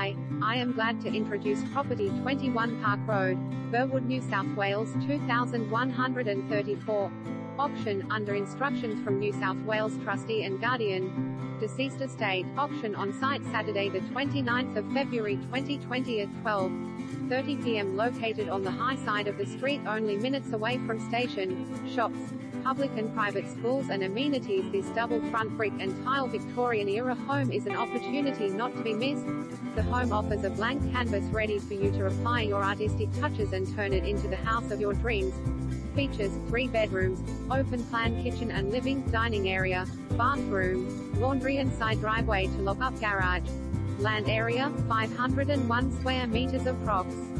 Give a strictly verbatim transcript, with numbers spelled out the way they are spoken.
Hi, I am glad to introduce property twenty-one Park Road, Burwood, New South Wales two thousand one hundred thirty-four. Auction under instructions from New South Wales Trustee and Guardian. Deceased estate, auction on site Saturday the twenty-ninth of February twenty twenty at twelve thirty p m Located on the high side of the street, only minutes away from station, shops, public and private schools and amenities. This double front brick and tile Victorian era home is an opportunity not to be missed. The home offers a blank canvas ready for you to apply your artistic touches and turn it into the house of your dreams. Features, three bedrooms, open plan kitchen and living, dining area, bathroom, laundry and side driveway to lock up garage. Land area, five hundred one square meters approx.